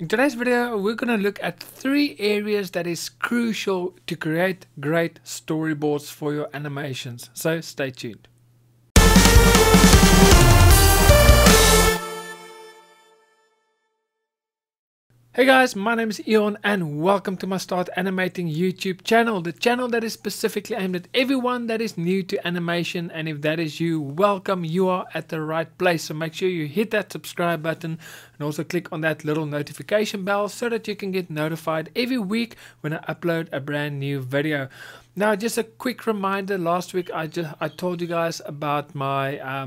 In today's video, we're going to look at three areas that is crucial to create great storyboards for your animations. So stay tuned. Hey guys, my name is Ion and welcome to my Start Animating YouTube channel, the channel that is specifically aimed at everyone that is new to animation. And if that is you, welcome, you are at the right place. So make sure you hit that subscribe button and also click on that little notification bell so that you can get notified every week when I upload a brand new video. Now, just a quick reminder, last week I told you guys about my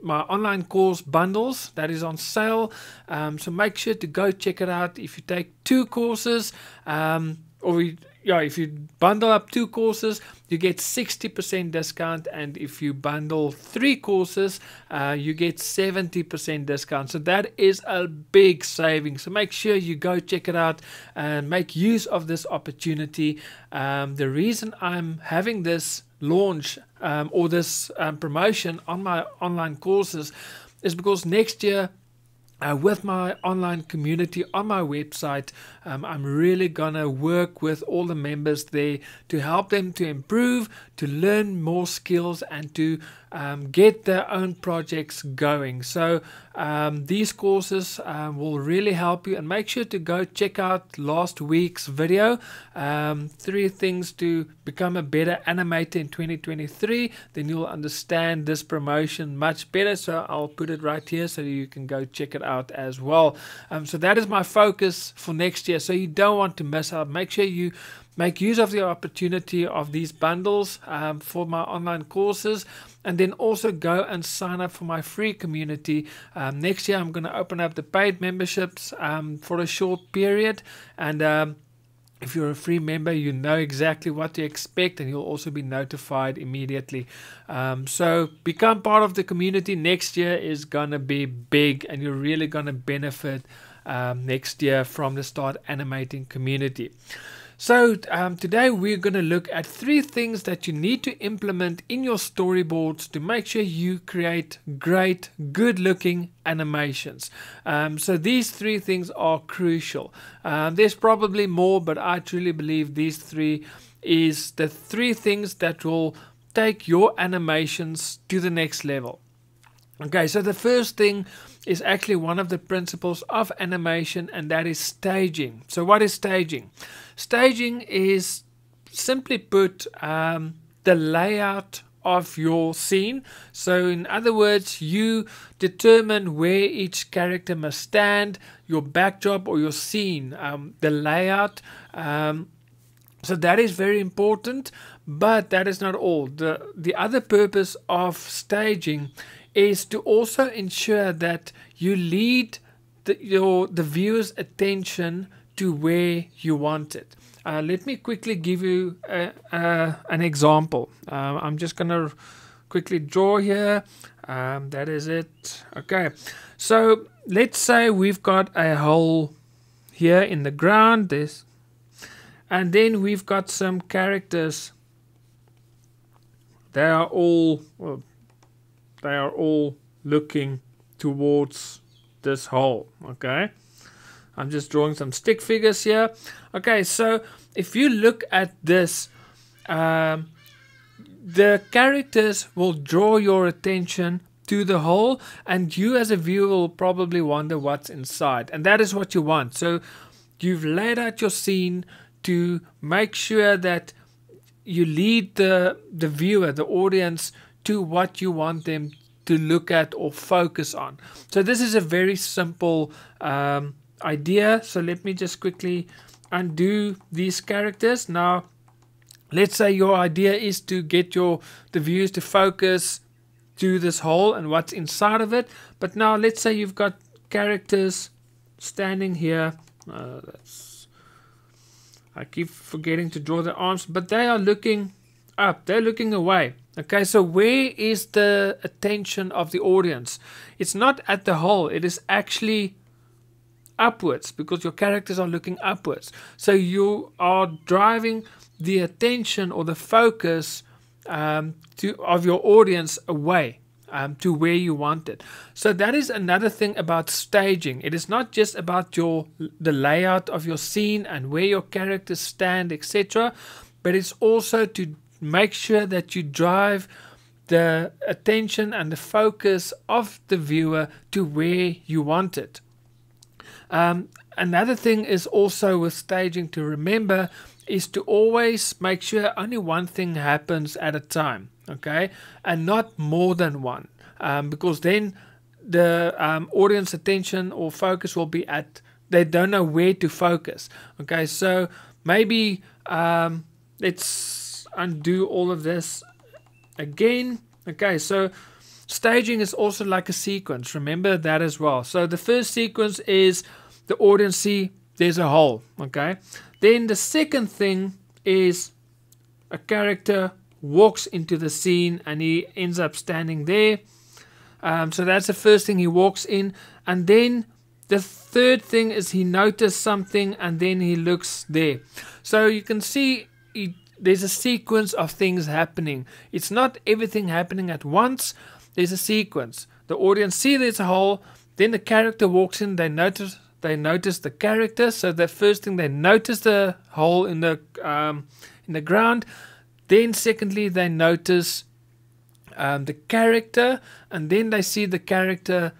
my online course bundles that is on sale. So make sure to go check it out. If you take two courses, if you bundle up two courses, you get 60% discount, and if you bundle three courses, you get 70% discount. So that is a big saving. So make sure you go check it out and make use of this opportunity. The reason I'm having this launch or this promotion on my online courses is because next year, with my online community on my website, I'm really gonna work with all the members there to help them to improve, to learn more skills, and to get their own projects going. So these courses will really help you, and make sure to go check out last week's video, 3 things to become a better animator in 2023, then you'll understand this promotion much better. So I'll put it right here so you can go check it out as well. So that is my focus for next year, so you don't want to miss out. Make sure you make use of the opportunity of these bundles for my online courses, and then also go and sign up for my free community. Next year I'm going to open up the paid memberships for a short period, and if you're a free member, you know exactly what to expect, and you'll also be notified immediately. So become part of the community. Next year is going to be big, and you're really going to benefit next year from the Start Animating community. So today we're going to look at 3 things that you need to implement in your storyboards to make sure you create great, good-looking animations. So these 3 things are crucial. There's probably more, but I truly believe these 3 is the 3 things that will take your animations to the next level. Okay, so the first thing is actually one of the principles of animation, and that is staging. So what is staging? Staging is, simply put, the layout of your scene. So in other words, you determine where each character must stand, your backdrop or your scene, the layout. So that is very important, but that is not all. The other purpose of staging is to also ensure that you lead the viewer's attention to where you want it. Let me quickly give you an example. I'm just gonna quickly draw here. That is it. Okay, so let's say we've got a hole here in the ground, and then we've got some characters. They are all, well, they are all looking towards this hole. Okay, I'm just drawing some stick figures here. Okay, so if you look at this, the characters will draw your attention to the hole, and you as a viewer will probably wonder what's inside, and that is what you want. So you've laid out your scene to make sure that you lead the viewer, the audience, to what you want them to look at or focus on. So this is a very simple idea. So let me just quickly undo these characters. Now let's say your idea is to get the viewers to focus to this hole and what's inside of it. But now let's say you've got characters standing here. I keep forgetting to draw the arms, but they are looking up, they're looking away. Okay, so where is the attention of the audience? It's not at the hole, it is actually upwards, because your characters are looking upwards. So you are driving the attention or the focus of your audience away. to where you want it. So that is another thing about staging. It is not just about the layout of your scene and where your characters stand, etc., but it's also to make sure that you drive the attention and the focus of the viewer to where you want it. Another thing is also with staging to remember is to always make sure only one thing happens at a time, okay, and not more than one, because then the audience attention or focus will be at, they don't know where to focus, okay. So maybe let's undo all of this again, okay. So staging is also like a sequence, remember that as well. So the first sequence is the audience see there's a hole, okay. Then the second thing is a character walks into the scene and he ends up standing there. So that's the first thing, he walks in. And then the third thing is he noticed something and then he looks there. So you can see there's a sequence of things happening. It's not everything happening at once. There's a sequence. The audience see there's a hole. Then the character walks in, they notice the character, so the first thing they notice the hole in the ground. Then secondly they notice the character, and then they see the character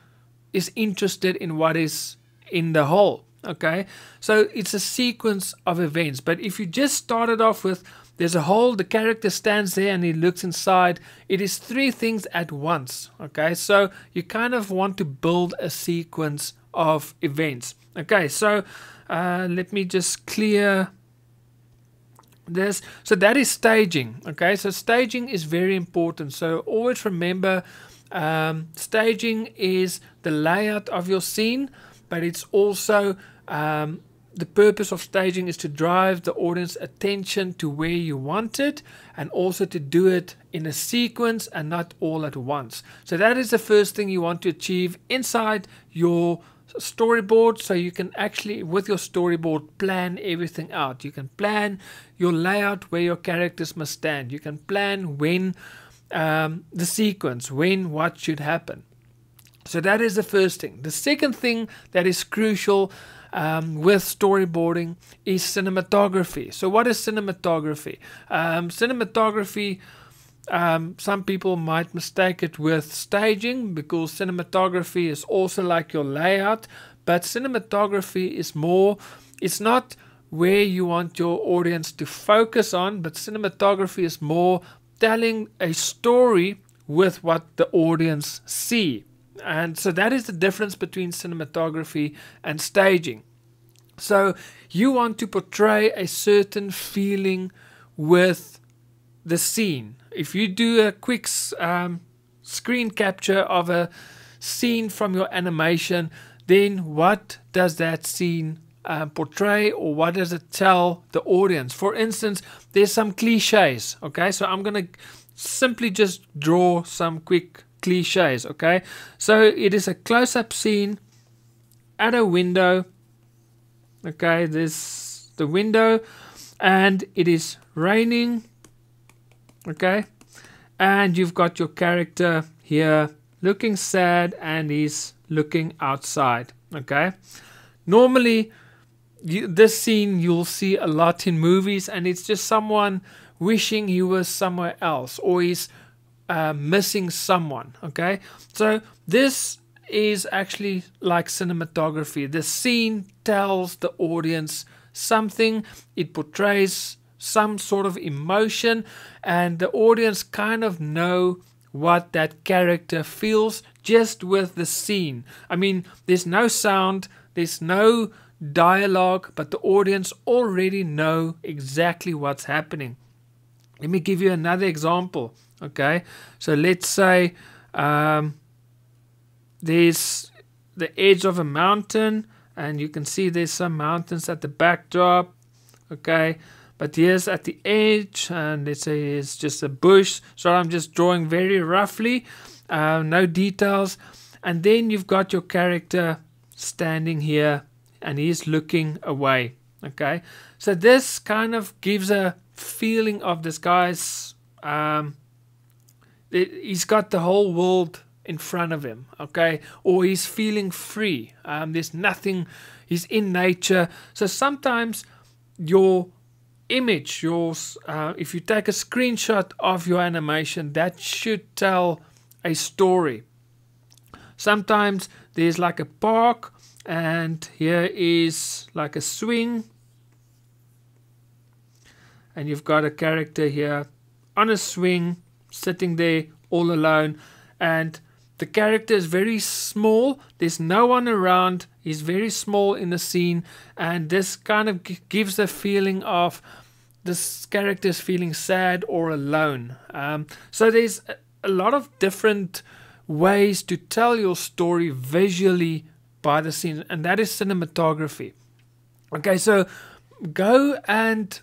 is interested in what is in the hole, okay. So it's a sequence of events, but if you just started off with there's a hole, the character stands there and he looks inside, it is three things at once, okay. So you kind of want to build a sequence of events, okay. So let me just clear this. So that is staging, okay. So staging is very important, so always remember staging is the layout of your scene, but it's also the purpose of staging is to drive the audience attention to where you want it, and also to do it in a sequence and not all at once. So that is the first thing you want to achieve inside your storyboard, so you can actually with your storyboard plan everything out. You can plan your layout, where your characters must stand. You can plan when the sequence, when what should happen. So that is the first thing. The second thing that is crucial with storyboarding is cinematography. So what is cinematography? Cinematography, some people might mistake it with staging, because cinematography is also like your layout, but cinematography is more, it's not where you want your audience to focus on, but cinematography is more telling a story with what the audience see. And so that is the difference between cinematography and staging. So you want to portray a certain feeling with the scene. If you do a quick screen capture of a scene from your animation, then what does that scene portray, or what does it tell the audience? For instance, there's some cliches, okay. So I'm gonna simply just draw some quick cliches, okay. So it is a close-up scene at a window, okay. There's the window and it is raining, okay, and you've got your character here looking sad and he's looking outside, okay. Normally this scene you'll see a lot in movies, and it's just someone wishing he was somewhere else, or he's missing someone, okay. So this is actually like cinematography. The scene tells the audience something, it portrays some sort of emotion, and the audience kind of know what that character feels just with the scene. I mean, there's no sound, there's no dialogue, but the audience already know exactly what's happening. Let me give you another example. Okay, so let's say there's the edge of a mountain, and you can see there's some mountains at the backdrop, okay, but here's at the edge, and let's say it's just a bush. So I'm just drawing very roughly, no details, and then you've got your character standing here and he's looking away, okay. So this kind of gives a feeling of this guy's he's got the whole world in front of him, okay? Or he's feeling free. There's nothing, he's in nature. So sometimes your image, if you take a screenshot of your animation, that should tell a story. Sometimes there's like a park, and here is like a swing, and you've got a character here on a swing sitting there all alone, and the character is very small, there's no one around, he's very small in the scene, and this kind of gives a feeling of this character is feeling sad or alone. So there's a lot of different ways to tell your story visually by the scene, and that is cinematography. Okay, so go and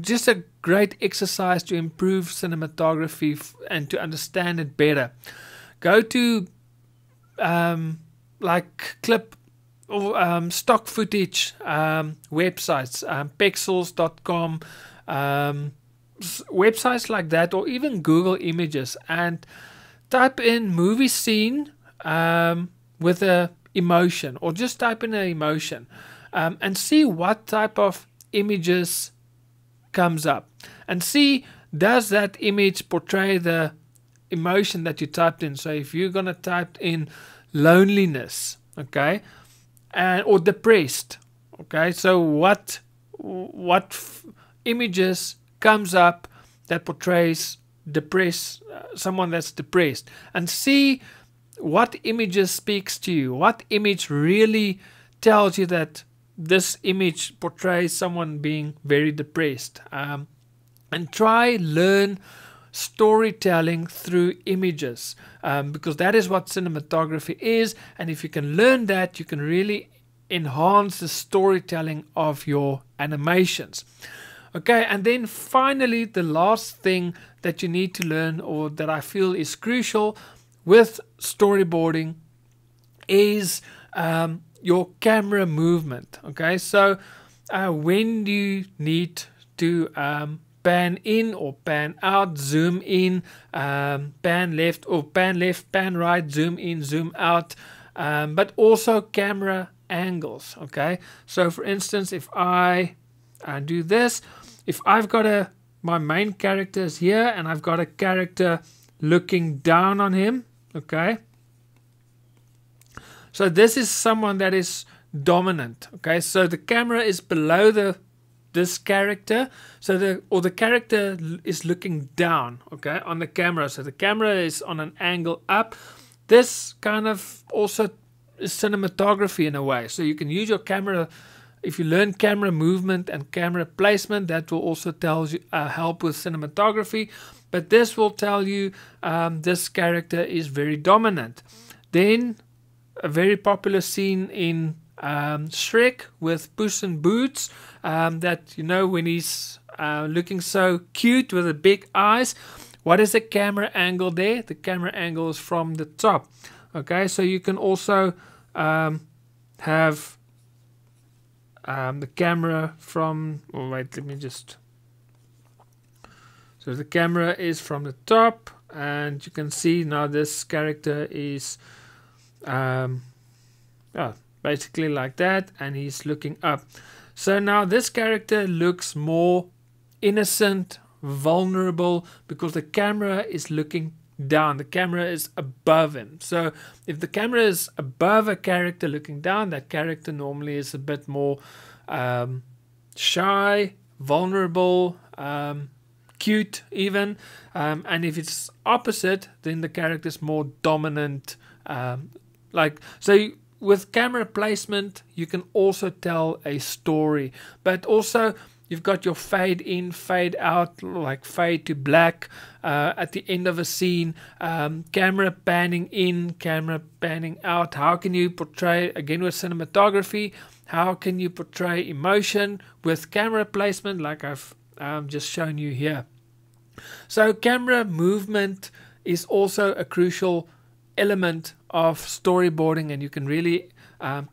just a great exercise to improve cinematography and to understand it better. Go to like clip or stock footage websites, pexels.com, websites like that, or even Google Images, and type in movie scene with a emotion, or just type in an emotion, and see what type of images comes up, and see, does that image portray the emotion that you typed in? So if you're gonna type in loneliness, okay, and or depressed, okay, so what images comes up that portrays depressed, someone that's depressed, and see what images speaks to you, what image really tells you that this image portrays someone being very depressed. And try learn storytelling through images, because that is what cinematography is, and if you can learn that, you can really enhance the storytelling of your animations. Okay, and then finally, the last thing that you need to learn, or that I feel is crucial with storyboarding, is your camera movement. Okay, so when do you need to pan in or pan out, zoom in, pan left or pan left, pan right, zoom in, zoom out, but also camera angles. Okay, so for instance, if I do this, if I've got my main character is here, and I've got a character looking down on him, okay, so this is someone that is dominant. Okay, so the camera is below this character, so the character is looking down, okay, on the camera, so the camera is on an angle up. This kind of also is cinematography in a way, so you can use your camera. If you learn camera movement and camera placement, that will also help with cinematography, but this will tell you this character is very dominant. Then a very popular scene in Shrek with Puss in Boots, that, you know, when he's looking so cute with the big eyes, what is the camera angle there? The camera angle is from the top. Okay, so you can also have the camera from, oh wait, let me just, so the camera is from the top, and you can see now this character is basically like that, and he's looking up. So now this character looks more innocent, vulnerable, because the camera is looking down, the camera is above him. So if the camera is above a character looking down, that character normally is a bit more shy, vulnerable, cute even, and if it's opposite, then the character is more dominant. With camera placement, you can also tell a story, but also you've got your fade in, fade out, like fade to black at the end of a scene, camera panning in, camera panning out. How can you portray, again with cinematography, how can you portray emotion with camera placement, like I've just shown you here. So camera movement is also a crucial element of storyboarding, and you can really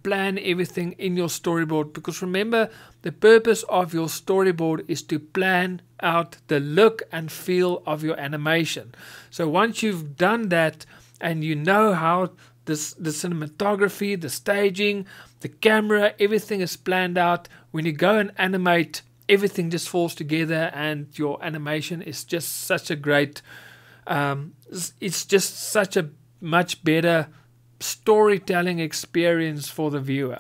plan everything in your storyboard, because remember, the purpose of your storyboard is to plan out the look and feel of your animation. So once you've done that, and you know how this, the cinematography, the staging, the camera, everything is planned out. When you go and animate, everything just falls together, and your animation is just such a great, it's just such a much better storytelling experience for the viewer,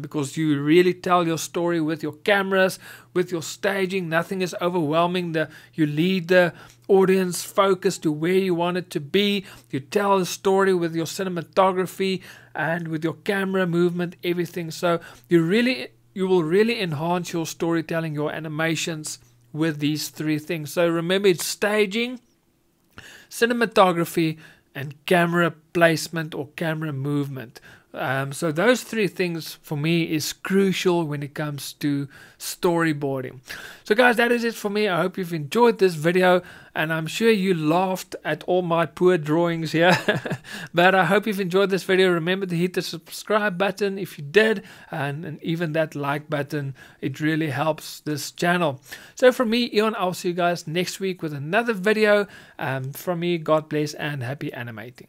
because you really tell your story with your cameras, with your staging. Nothing is overwhelming. You lead the audience focus to where you want it to be. You tell the story with your cinematography and with your camera movement, everything. So you will really enhance your storytelling, your animations, with these three things. So remember, it's staging, cinematography, and camera placement or camera movement. So those three things for me is crucial when it comes to storyboarding. So guys, that is it for me. I hope you've enjoyed this video, and I'm sure you laughed at all my poor drawings here. But I hope you've enjoyed this video. Remember to hit the subscribe button if you did, and even that like button. It really helps this channel. So from me, Ion, I'll see you guys next week with another video. From me, God bless and happy animating.